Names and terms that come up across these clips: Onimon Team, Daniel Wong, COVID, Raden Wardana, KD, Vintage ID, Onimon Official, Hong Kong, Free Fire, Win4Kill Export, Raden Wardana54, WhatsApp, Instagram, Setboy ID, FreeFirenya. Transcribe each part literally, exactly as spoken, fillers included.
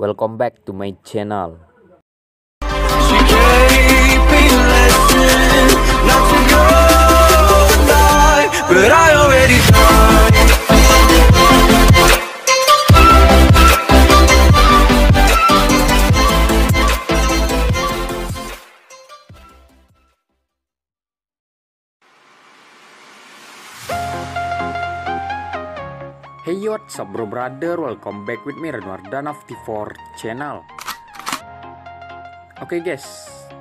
Welcome back to my channel. Hey what's up bro brother, welcome back with me Raden Wardana fifty-four channel. Oke okay guys,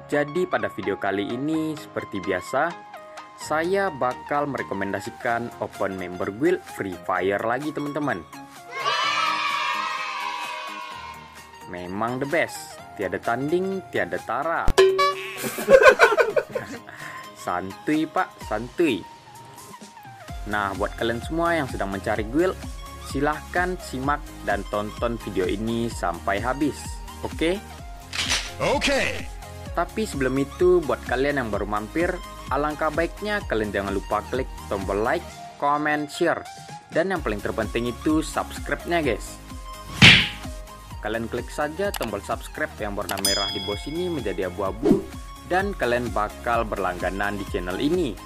jadi pada video kali ini seperti biasa saya bakal merekomendasikan open member guild Free Fire lagi teman-teman. Memang the best, tiada tanding tiada tara. Santuy pak, santuy. Nah, buat kalian semua yang sedang mencari guild, silahkan simak dan tonton video ini sampai habis. Oke? Oke. Tapi sebelum itu, buat kalian yang baru mampir, alangkah baiknya kalian jangan lupa klik tombol like, comment, share, dan yang paling terpenting itu subscribe-nya guys. Kalian klik saja tombol subscribe yang warna merah di bawah sini menjadi abu-abu, dan kalian bakal berlangganan di channel ini.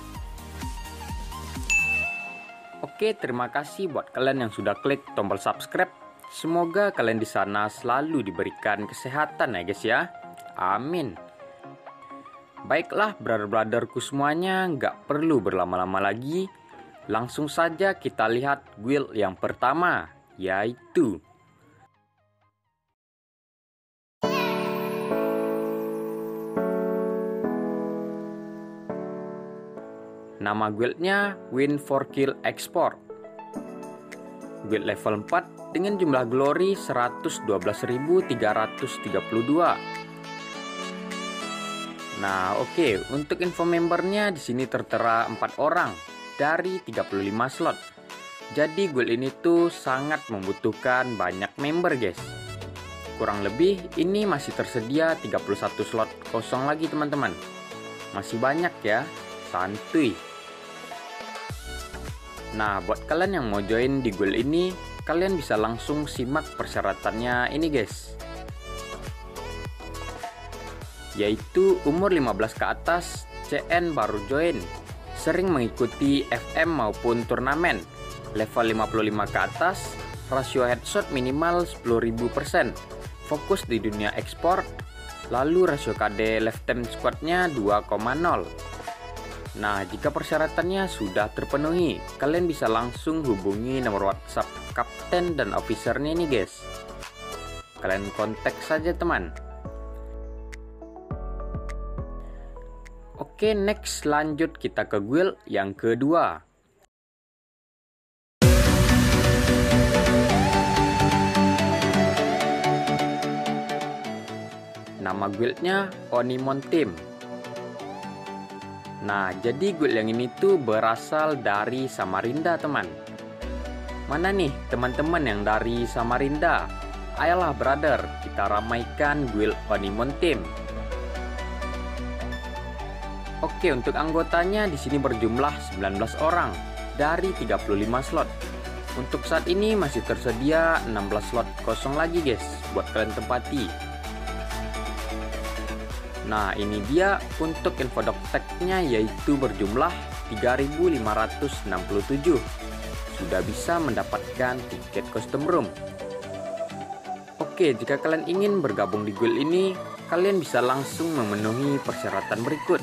Oke, terima kasih buat kalian yang sudah klik tombol subscribe. Semoga kalian di sana selalu diberikan kesehatan ya guys ya. Amin. Baiklah brother-brotherku semuanya, nggak perlu berlama-lama lagi. Langsung saja kita lihat guild yang pertama, yaitu nama guildnya Win four Kill Export. Guild level empat dengan jumlah glory seratus dua belas ribu tiga ratus tiga puluh dua. Nah, oke, okay. Untuk info membernya di sini tertera empat orang dari tiga puluh lima slot. Jadi guild ini tuh sangat membutuhkan banyak member, guys. Kurang lebih ini masih tersedia tiga puluh satu slot kosong lagi, teman-teman. Masih banyak ya, santuy. Nah, buat kalian yang mau join di guild ini, kalian bisa langsung simak persyaratannya ini guys. Yaitu umur lima belas ke atas, C N baru join, sering mengikuti F M maupun turnamen, level lima puluh lima ke atas, rasio headshot minimal sepuluh ribu persen, fokus di dunia ekspor, lalu rasio K D left time squadnya dua koma nol. Nah, jika persyaratannya sudah terpenuhi, kalian bisa langsung hubungi nomor WhatsApp kapten dan officernya nih guys. Kalian kontak saja teman. Oke, next lanjut kita ke guild yang kedua. Nama guildnya Onimon Team. Nah, jadi guild yang ini tuh berasal dari Samarinda, teman. Mana nih teman-teman yang dari Samarinda? Ayolah brother, kita ramaikan guild Onimon Team. Oke, untuk anggotanya di sini berjumlah sembilan belas orang dari tiga puluh lima slot. Untuk saat ini masih tersedia enam belas slot kosong lagi, guys, buat kalian tempati. Nah, ini dia untuk info dokteknya, yaitu berjumlah tiga ribu lima ratus enam puluh tujuh. Sudah bisa mendapatkan tiket custom room. Oke, jika kalian ingin bergabung di guild ini, kalian bisa langsung memenuhi persyaratan berikut.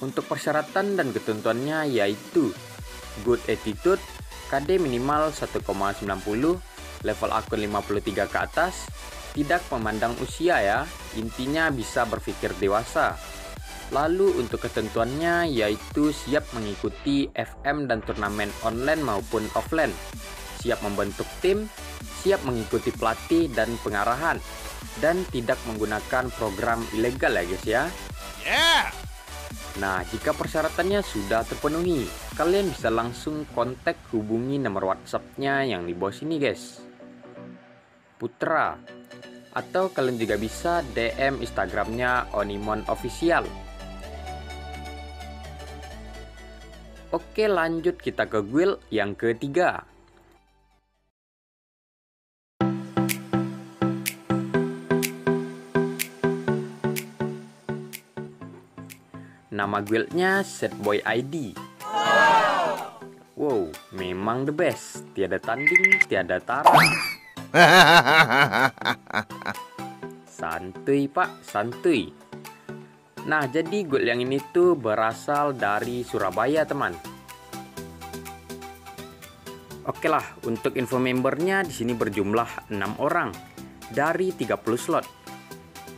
Untuk persyaratan dan ketentuannya yaitu good attitude, K D minimal satu koma sembilan puluh, level akun lima puluh tiga ke atas, tidak memandang usia ya, intinya bisa berpikir dewasa. Lalu untuk ketentuannya yaitu siap mengikuti F M dan turnamen online maupun offline, siap membentuk tim, siap mengikuti pelatih dan pengarahan, dan tidak menggunakan program ilegal ya guys ya. Yeah. Nah, jika persyaratannya sudah terpenuhi, kalian bisa langsung kontak hubungi nomor WhatsApp-nya yang di bawah sini guys. Putra, atau kalian juga bisa D M Instagramnya Onimon Official. Oke, lanjut kita ke guild yang ketiga. Nama guildnya Setboy I D. Wow, memang the best. Tiada tanding, tiada tarang. Santuy pak, santuy. Nah, jadi guild yang ini tuh berasal dari Surabaya teman. Oke lah, untuk info membernya di sini berjumlah enam orang dari tiga puluh slot.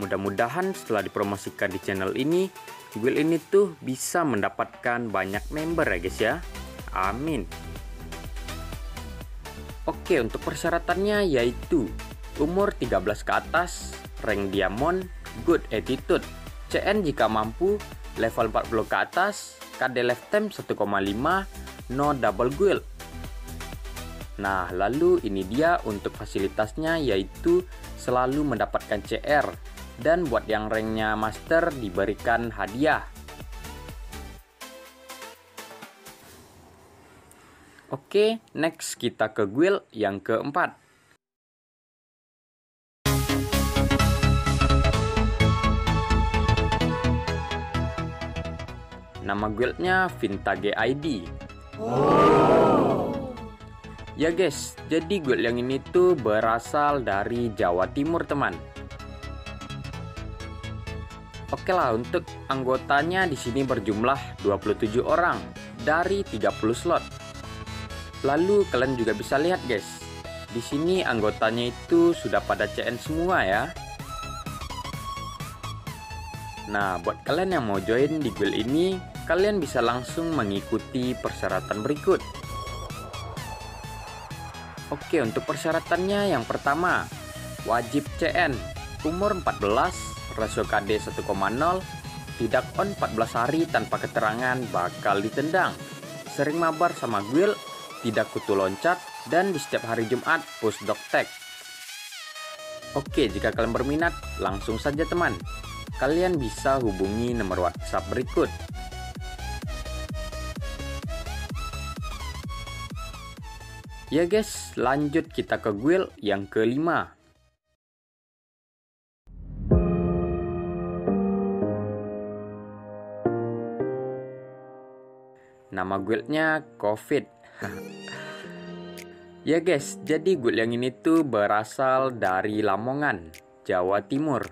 Mudah-mudahan setelah dipromosikan di channel ini, guild ini tuh bisa mendapatkan banyak member ya guys ya. Amin. Oke, untuk persyaratannya yaitu umur tiga belas ke atas, rank diamond, good attitude, C N jika mampu, level empat puluh ke atas, K D lifetime satu koma lima, no double guild. Nah, lalu ini dia untuk fasilitasnya yaitu selalu mendapatkan C R, dan buat yang ranknya master diberikan hadiah. Oke, next kita ke guild yang keempat. Nama guildnya Vintage I D. Oh. Ya guys, jadi guild yang ini tuh berasal dari Jawa Timur teman. Oke lah, untuk anggotanya di sini berjumlah dua puluh tujuh orang dari tiga puluh slot. Lalu kalian juga bisa lihat guys, di sini anggotanya itu sudah pada C N semua ya. Nah, buat kalian yang mau join di guild ini, kalian bisa langsung mengikuti persyaratan berikut. Oke, untuk persyaratannya yang pertama, wajib C N, umur empat belas, rasio K D satu koma nol, tidak on empat belas hari tanpa keterangan bakal ditendang, sering mabar sama guild, tidak kutu loncat, dan di setiap hari Jumat push dog tag. Oke, jika kalian berminat langsung saja teman, kalian bisa hubungi nomor WhatsApp berikut. Ya guys, lanjut kita ke guild yang kelima. Nama guildnya COVID. Ya guys, jadi guild yang ini tuh berasal dari Lamongan, Jawa Timur.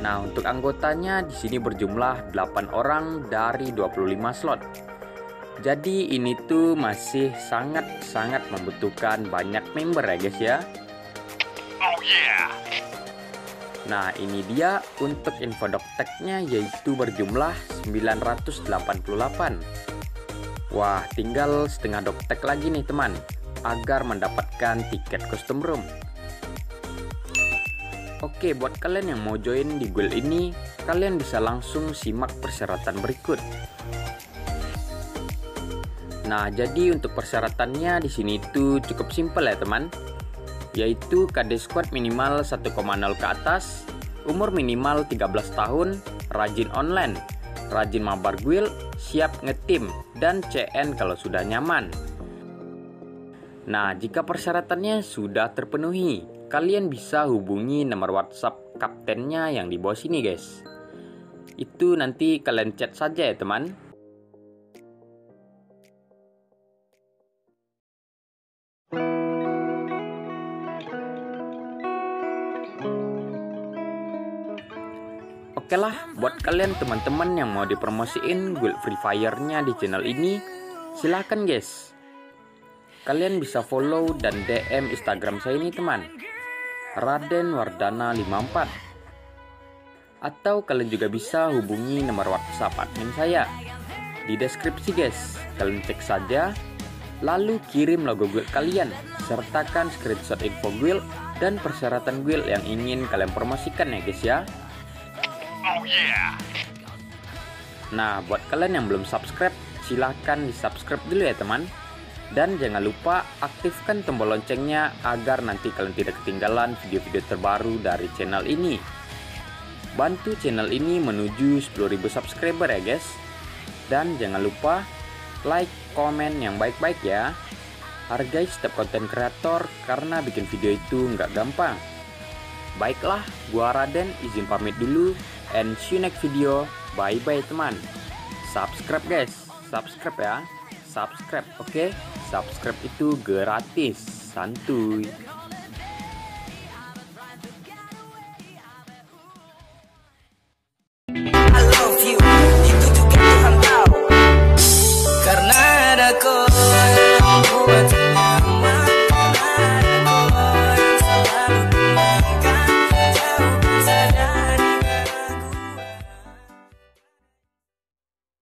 Nah, untuk anggotanya di sini berjumlah delapan orang dari dua puluh lima slot. Jadi ini tuh masih sangat-sangat membutuhkan banyak member ya guys ya. Oh yeah. Nah, ini dia untuk info dogtag-nya yaitu berjumlah sembilan ratus delapan puluh delapan. Wah, tinggal setengah dogtag lagi nih teman, agar mendapatkan tiket custom room. Oke, buat kalian yang mau join di guild ini, kalian bisa langsung simak persyaratan berikut. Nah, jadi untuk persyaratannya di sini itu cukup simpel ya teman, yaitu K D squad minimal satu koma nol ke atas, umur minimal tiga belas tahun, rajin online, rajin mabar guild, siap ngetim, dan C N kalau sudah nyaman. Nah, jika persyaratannya sudah terpenuhi, kalian bisa hubungi nomor WhatsApp kaptennya yang di bawah sini guys. Itu nanti kalian chat saja ya teman. Oke lah, buat kalian teman-teman yang mau dipromosiin guild Free Fire-nya di channel ini, silahkan guys. Kalian bisa follow dan D M Instagram saya ini teman, Raden Wardana lima empat. Atau kalian juga bisa hubungi nomor WhatsApp admin saya di deskripsi guys. Kalian cek saja, lalu kirim logo guild kalian, sertakan screenshot info guild dan persyaratan guild yang ingin kalian promosikan ya guys ya. Oh yeah. Nah, buat kalian yang belum subscribe, silahkan di subscribe dulu ya teman. Dan jangan lupa aktifkan tombol loncengnya agar nanti kalian tidak ketinggalan video-video terbaru dari channel ini. Bantu channel ini menuju sepuluh ribu subscriber ya guys. Dan jangan lupa like, komen yang baik-baik ya. Hargai setiap konten kreator karena bikin video itu nggak gampang. Baiklah, gua Raden izin pamit dulu. and see you next video. Bye bye teman. Subscribe guys, subscribe ya, subscribe. Oke, okay? Subscribe itu gratis, santuy.